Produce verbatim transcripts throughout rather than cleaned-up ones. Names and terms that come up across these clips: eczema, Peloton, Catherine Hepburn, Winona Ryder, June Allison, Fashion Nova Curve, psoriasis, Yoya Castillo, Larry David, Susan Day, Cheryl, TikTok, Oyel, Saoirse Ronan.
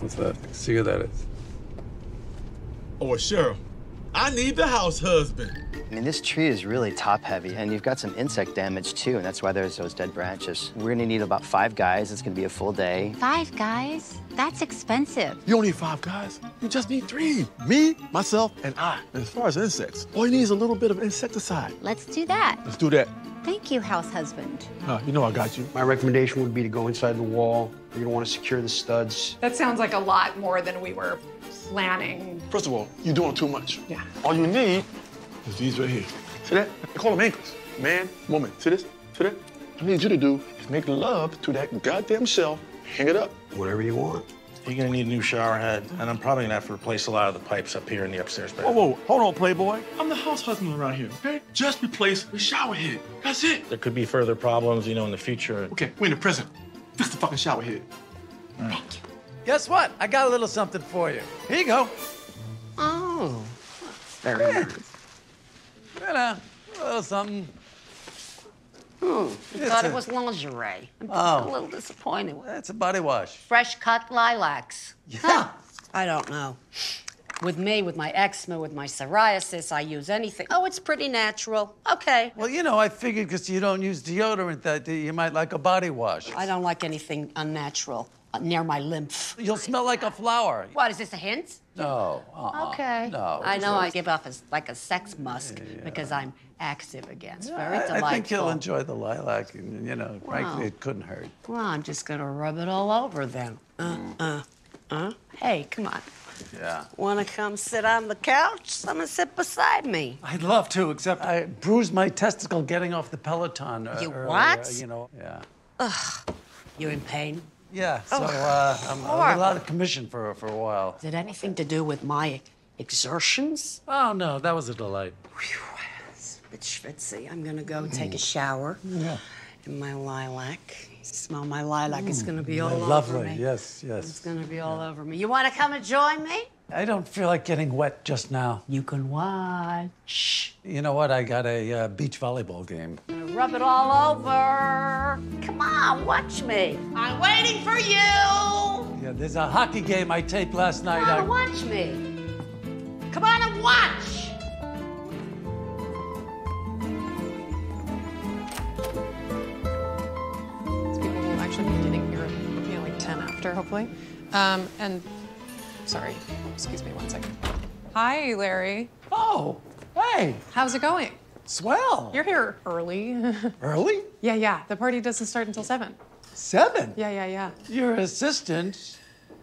What's that? See who that is. Oh, Cheryl. I need the house husband. I mean, this tree is really top heavy, and you've got some insect damage too, and that's why there's those dead branches. We're gonna need about five guys. It's gonna be a full day. Five guys? That's expensive. You don't need five guys. You just need three. Me, myself, and I. And as far as insects, all you need is a little bit of insecticide. Let's do that. Let's do that. Thank you, house husband. Uh, you know I got you. My recommendation would be to go inside the wall. You're gonna wanna secure the studs. That sounds like a lot more than we were planning. First of all, you're doing too much. Yeah. All you need is these right here. See that? They call them ankles. Man, woman. See this? See that? What I need you to do is make love to that goddamn shelf. Hang it up. Whatever you want. You're gonna need a new shower head, and I'm probably gonna have to replace a lot of the pipes up here in the upstairs bedroom. Whoa, whoa, hold on, Playboy. I'm the house husband around here, okay? Just replace the shower head. That's it. There could be further problems, you know, in the future. Okay, we're in the present. Fix the fucking shower head. Right. Thank you. Guess what? I got a little something for you. Here you go. Oh. Very yeah. nice. Well, a little something. Hmm. I thought a... it was lingerie. I'm just oh. a little disappointed. With it. It's a body wash. Fresh cut lilacs. Yeah. Huh. I don't know. With me, with my eczema, with my psoriasis, I use anything. Oh, it's pretty natural. Okay. Well, you know, I figured because you don't use deodorant that you might like a body wash. I don't like anything unnatural near my lymph. You'll smell like a flower. What, is this a hint? No. Uh-uh. Okay. No. I know I give off as like a sex musk yeah. because I'm active again. It's very delightful. I think you'll enjoy the lilac, and, you know, wow. frankly, it couldn't hurt. Well, I'm just going to rub it all over then. Uh, uh, uh. Hey, come on. Yeah. Want to come sit on the couch? Someone sit beside me. I'd love to, except I bruised my testicle getting off the Peloton. You earlier, what? You know. Yeah. Ugh. You in pain? Yeah, so uh, I'm a lot of commission for for a while. Is it anything to do with my exertions? Oh, no, that was a delight. Whew, it's a bit schwitzy. I'm going to go mm. take a shower yeah. in my lilac. Smell my lilac. Mm. It's going to be all yeah, lovely. over me. Lovely, yes, yes. It's going to be all yeah. over me. You want to come and join me? I don't feel like getting wet just now. You can watch. You know what? I got a uh, beach volleyball game. I'm gonna rub it all over. Come on, watch me. I'm waiting for you. Yeah, there's a hockey game I taped last night. Come on, I... watch me. Come on and watch. These people will actually be getting here, you know, like ten after, hopefully. Um, and. Sorry, excuse me one second. Hi, Larry. Oh, hey. How's it going? Swell. You're here early. Early? Yeah, yeah, the party doesn't start until seven. Seven? Yeah, yeah, yeah. Your assistant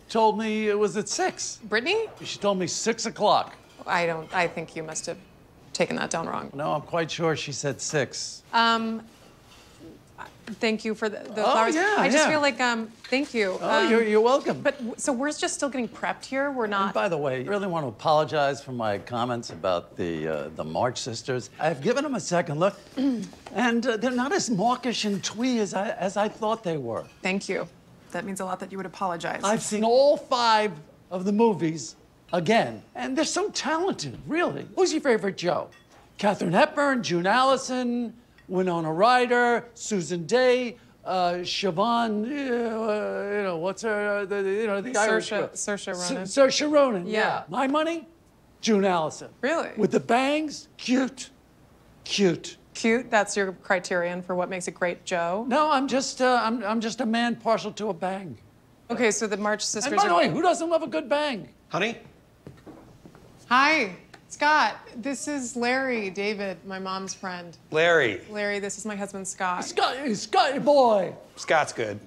told me it was at six. Brittany? She told me six o'clock. I don't, I think you must have taken that down wrong. No, I'm quite sure she said six. Um. Thank you for the, the oh, flowers. Yeah, I just yeah. feel like, um, thank you. Oh, um, you're, you're welcome. But so we're just still getting prepped here. We're not. And by the way, I really want to apologize for my comments about the uh, the March sisters. I've given them a second look, and uh, they're not as mawkish and twee as I as I thought they were. Thank you. That means a lot that you would apologize. I've seen all five of the movies again, and they're so talented, really. Who's your favorite Joe? Catherine Hepburn, June Allison. Winona Ryder, Susan Day, uh, Siobhan, uh, you know, what's her, uh, the, you know, the Irish. Saoirse Ronan. Saoirse Ronan, yeah. yeah. My money, June Allison. Really? With the bangs, cute, cute. Cute, that's your criterion for what makes a great Joe? No, I'm just, uh, I'm, I'm just a man partial to a bang. Okay, so the March sisters are- And by the way, who doesn't love a good bang? Honey? Hi. Scott, this is Larry David, my mom's friend. Larry. Larry, this is my husband, Scott. Scott, Scotty boy. Scott's good.